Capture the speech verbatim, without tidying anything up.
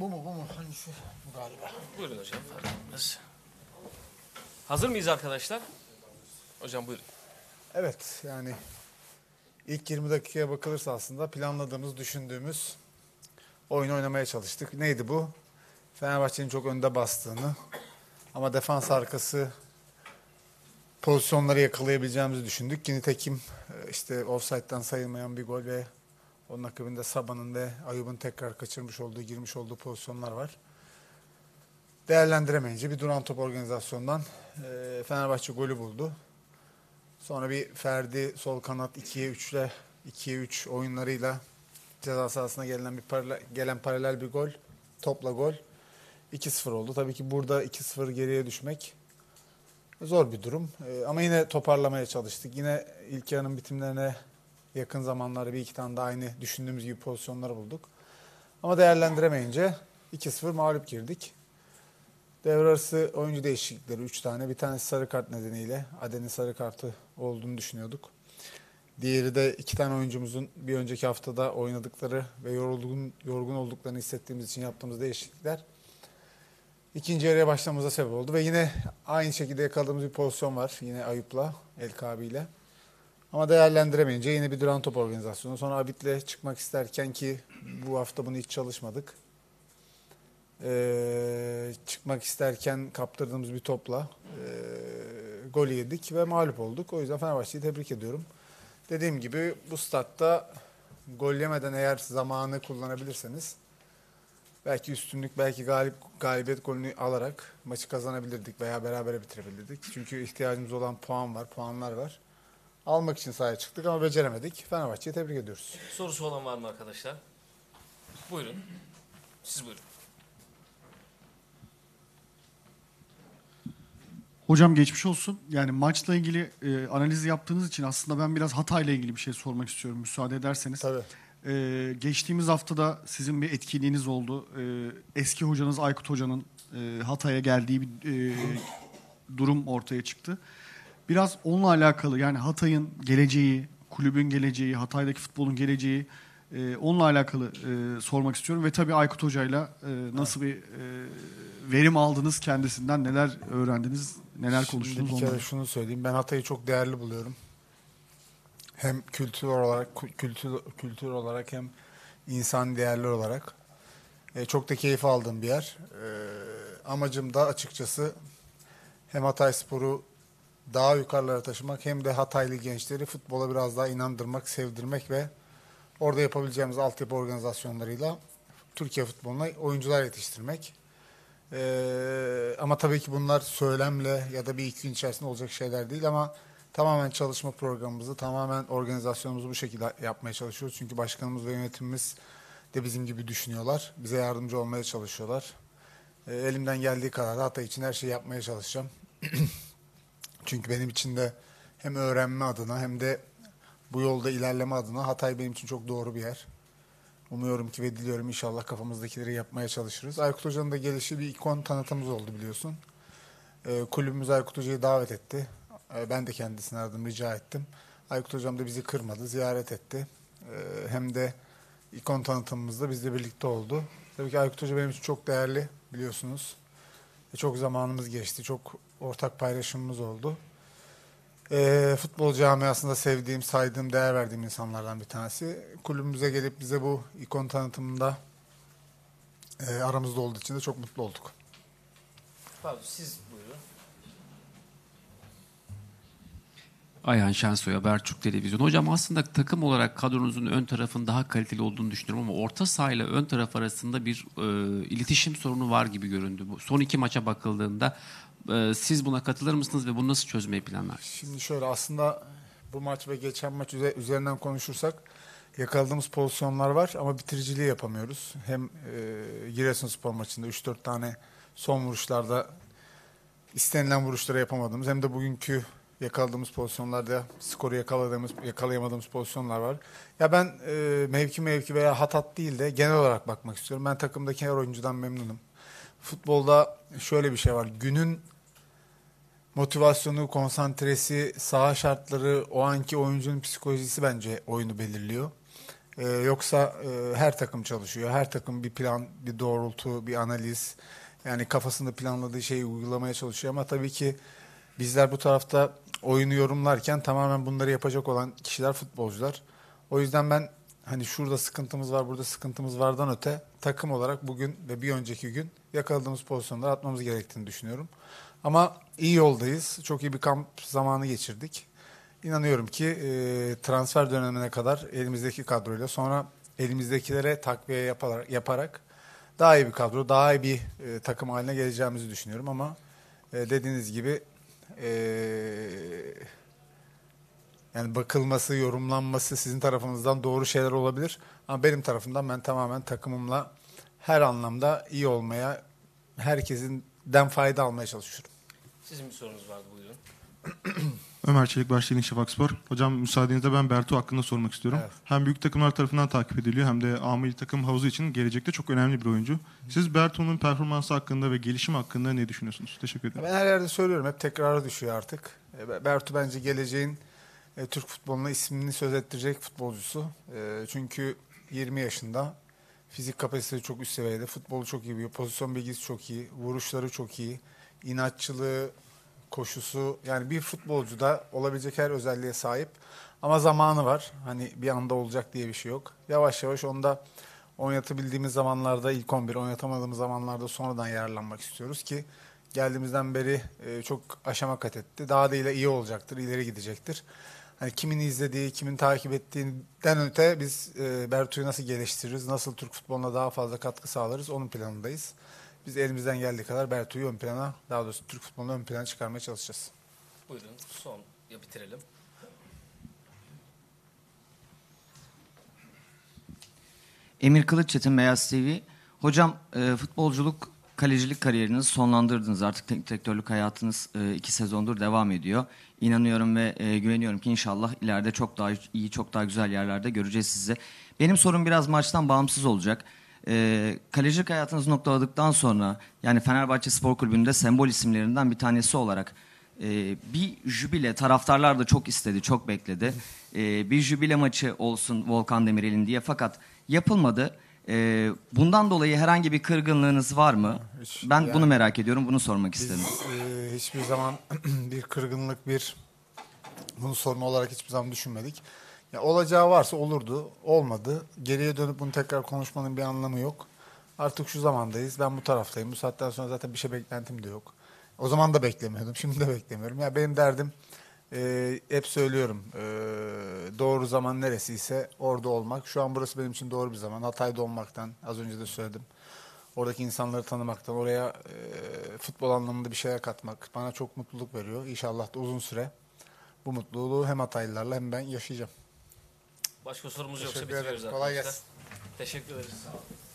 Bu mu bu mu? Hangisi? Bu galiba. Buyurun hocam, fark etmez. Hazır mıyız arkadaşlar? Hocam buyurun. Evet, yani ilk yirmi dakikaya bakılırsa aslında planladığımız, düşündüğümüz oyunu oynamaya çalıştık. Neydi bu? Fenerbahçe'nin çok önde bastığını ama defans arkası pozisyonları yakalayabileceğimizi düşündük ki nitekim işte ofsayttan sayılmayan bir gol ve onun akabinde Saba'nın ve Ayub'un tekrar kaçırmış olduğu, girmiş olduğu pozisyonlar var. Değerlendiremeyince bir duran top organizasyondan Fenerbahçe golü buldu. Sonra bir Ferdi sol kanat ikiye üçle ikiye üç oyunlarıyla ceza sahasına gelen bir paralel, gelen paralel bir gol, topla gol iki sıfır oldu. Tabii ki burada iki sıfır geriye düşmek zor bir durum. Ee, ama yine toparlamaya çalıştık. Yine ilk yarının bitimlerine yakın zamanlarda bir iki tane daha aynı düşündüğümüz gibi pozisyonları bulduk. Ama değerlendiremeyince iki sıfır mağlup girdik. Devre arası oyuncu değişiklikleri üç tane. Bir tanesi sarı kart nedeniyle. Aden'in sarı kartı olduğunu düşünüyorduk. Diğeri de iki tane oyuncumuzun bir önceki haftada oynadıkları ve yorgun, yorgun olduklarını hissettiğimiz için yaptığımız değişiklikler ikinci yarıya başlamamıza sebep oldu. Ve yine aynı şekilde yakaladığımız bir pozisyon var. Yine Ayıp'la, El-Kabi'yle. Ama değerlendiremeyince yine bir duran top organizasyonu. Sonra Abit'le çıkmak isterken ki bu hafta bunu hiç çalışmadık. Ee, çıkmak isterken kaptırdığımız bir topla e, golü yedik ve mağlup olduk. O yüzden Fenerbahçe'yi tebrik ediyorum. Dediğim gibi bu statta gol yemeden eğer zamanı kullanabilirseniz belki üstünlük, belki galip galibiyet golünü alarak maçı kazanabilirdik veya berabere bitirebilirdik. Çünkü ihtiyacımız olan puan var, puanlar var. Almak için sahaya çıktık ama beceremedik. Fenerbahçe'yi tebrik ediyoruz. Sorusu olan var mı arkadaşlar? Buyurun. Siz buyurun. Hocam geçmiş olsun. Yani maçla ilgili e, analizi yaptığınız için aslında ben biraz Hatay'la ilgili bir şey sormak istiyorum müsaade ederseniz. Tabii. E, geçtiğimiz haftada sizin bir etkinliğiniz oldu. E, eski hocanız Aykut Hoca'nın e, Hatay'a geldiği bir e, durum ortaya çıktı. Biraz onunla alakalı, yani Hatay'ın geleceği, kulübün geleceği, Hatay'daki futbolun geleceği e, onunla alakalı e, sormak istiyorum. Ve tabii Aykut Hoca'yla e, nasıl evet. bir e, verim aldınız kendisinden, neler öğrendiniz? Neler konuştunuz? Bir kere onları. Şunu söyleyeyim. Ben Hatay'ı çok değerli buluyorum. Hem kültür olarak, kültür, kültür olarak hem insan değerler olarak. E, çok da keyif aldığım bir yer. E, amacım da açıkçası hem Hatayspor'u daha yukarılara taşımak hem de Hataylı gençleri futbola biraz daha inandırmak, sevdirmek ve orada yapabileceğimiz altyapı organizasyonlarıyla Türkiye futboluna oyuncular yetiştirmek. Ee, ama tabii ki bunlar söylemle ya da bir iki gün içerisinde olacak şeyler değil ama tamamen çalışma programımızı, tamamen organizasyonumuzu bu şekilde yapmaya çalışıyoruz. Çünkü başkanımız ve yönetimimiz de bizim gibi düşünüyorlar. Bize yardımcı olmaya çalışıyorlar. Ee, elimden geldiği kadar Hatay için her şeyi yapmaya çalışacağım. Çünkü benim için de hem öğrenme adına hem de bu yolda ilerleme adına Hatay benim için çok doğru bir yer. Umuyorum ki ve diliyorum inşallah kafamızdakileri yapmaya çalışırız. Aykut Hoca'nın da gelişi bir ikon tanıtımız oldu biliyorsun. E, kulübümüz Aykut Hoca'yı davet etti. E, ben de kendisine aradım, rica ettim. Aykut Hocam da bizi kırmadı, ziyaret etti. E, hem de ikon tanıtımımızda bizle birlikte oldu. Tabii ki Aykut Hoca benim için çok değerli biliyorsunuz. E, çok zamanımız geçti, çok ortak paylaşımımız oldu. E, futbol camiasında sevdiğim, saydığım, değer verdiğim insanlardan bir tanesi. Kulübümüze gelip bize bu ikon tanıtımında e, aramızda olduğu için de çok mutlu olduk. Pardon, siz buyurun. Ayhan Şensoy, HaberTürk Televizyon. Hocam aslında takım olarak kadronuzun ön tarafın daha kaliteli olduğunu düşünüyorum ama orta sahayla ön taraf arasında bir e, iletişim sorunu var gibi göründü. Son iki maça bakıldığında siz buna katılır mısınız ve bunu nasıl çözmeyi planlarsınız? Şimdi şöyle, aslında bu maç ve geçen maç üzerinden konuşursak yakaladığımız pozisyonlar var ama bitiriciliği yapamıyoruz. Hem e, Giresunspor maçında üç dört tane son vuruşlarda istenilen vuruşları yapamadığımız hem de bugünkü yakaladığımız pozisyonlarda skoru yakaladığımız, yakalayamadığımız pozisyonlar var. Ya ben e, mevki mevki veya hat hat değil de genel olarak bakmak istiyorum. Ben takımdaki her oyuncudan memnunum. Futbolda şöyle bir şey var. Günün motivasyonu, konsantresi, saha şartları, o anki oyuncunun psikolojisi bence oyunu belirliyor. Ee, yoksa e, her takım çalışıyor. Her takım bir plan, bir doğrultu, bir analiz. Yani kafasında planladığı şeyi uygulamaya çalışıyor. Ama tabii ki bizler bu tarafta oyunu yorumlarken tamamen bunları yapacak olan kişiler futbolcular. O yüzden ben hani şurada sıkıntımız var, burada sıkıntımız vardan öte takım olarak bugün ve bir önceki gün yakaladığımız pozisyonları atmamız gerektiğini düşünüyorum. Ama iyi yoldayız. Çok iyi bir kamp zamanı geçirdik. İnanıyorum ki e, transfer dönemine kadar elimizdeki kadroyla sonra elimizdekilere takviye yaparak, yaparak daha iyi bir kadro, daha iyi bir e, takım haline geleceğimizi düşünüyorum. Ama e, dediğiniz gibi e, yani bakılması, yorumlanması sizin tarafınızdan doğru şeyler olabilir. Ama benim tarafımdan ben tamamen takımımla her anlamda iyi olmaya, herkesinden fayda almaya çalışıyorum. Sizin bir sorunuz vardı, buyurun. Ömer Çelik Başlayın, Şafak Spor. Hocam müsaadenizle ben Bertuğ hakkında sormak istiyorum. Evet. Hem büyük takımlar tarafından takip ediliyor hem de A milli takım havuzu için gelecekte çok önemli bir oyuncu. Siz Bertuğ'un performansı hakkında ve gelişim hakkında ne düşünüyorsunuz? Teşekkür ederim. Ben her yerde söylüyorum. Hep tekrara düşüyor artık. Bertuğ bence geleceğin e, Türk futboluna ismini söz ettirecek futbolcusu. E, çünkü yirmi yaşında. Fizik kapasitesi çok üst seviyede. Futbolu çok iyi biliyor. Pozisyon bilgisi çok iyi. Vuruşları çok iyi. İnatçılığı, koşusu, yani bir futbolcuda olabilecek her özelliğe sahip ama zamanı var. Hani bir anda olacak diye bir şey yok. Yavaş yavaş onda oynatabildiğimiz zamanlarda ilk on bir, oynatamadığımız zamanlarda sonradan yararlanmak istiyoruz ki geldiğimizden beri çok aşama kat etti. Daha da iyi olacaktır, ileri gidecektir. Hani kimin izlediği, kimin takip ettiğinden öte biz Bertu'yu nasıl geliştiririz, nasıl Türk futboluna daha fazla katkı sağlarız onun planındayız. Biz elimizden geldiği kadar Bertu'yu ön plana, daha doğrusu Türk futbolunu ön plana çıkarmaya çalışacağız. Buyurun, son ya bitirelim. Emir Kılıç, Çetin Beyaz T V. Hocam, e, futbolculuk, kalecilik kariyerinizi sonlandırdınız. Artık teknik direktörlük hayatınız e, iki sezondur devam ediyor. İnanıyorum ve e, güveniyorum ki inşallah ileride çok daha iyi, çok daha güzel yerlerde göreceğiz sizi. Benim sorum biraz maçtan bağımsız olacak. E, kalecilik hayatınızı noktaladıktan sonra yani Fenerbahçe Spor Kulübü'nde sembol isimlerinden bir tanesi olarak e, bir jübile, taraftarlar da çok istedi, çok bekledi. E, bir jübile maçı olsun Volkan Demirel'in diye, fakat yapılmadı. E, bundan dolayı herhangi bir kırgınlığınız var mı? Hiç, ben yani, bunu merak ediyorum, bunu sormak biz, istedim. E, hiçbir zaman bir kırgınlık, bir bunu sorma olarak hiçbir zaman düşünmedik. Ya olacağı varsa olurdu, olmadı. Geriye dönüp bunu tekrar konuşmanın bir anlamı yok. Artık şu zamandayız, ben bu taraftayım. Bu saatten sonra zaten bir şey beklentim de yok. O zaman da beklemiyordum, şimdi de beklemiyorum. Ya benim derdim, e, hep söylüyorum, e, doğru zaman neresiyse orada olmak. Şu an burası benim için doğru bir zaman. Hatay'da olmaktan, az önce de söyledim. Oradaki insanları tanımaktan, oraya e, futbol anlamında bir şeyler katmak bana çok mutluluk veriyor. İnşallah da uzun süre bu mutluluğu hem Hataylılarla hem ben yaşayacağım. Başka sorumuz yoksa bitiriyoruz arkadaşlar. Kolay gelsin. Teşekkür ederiz. Sağ olun.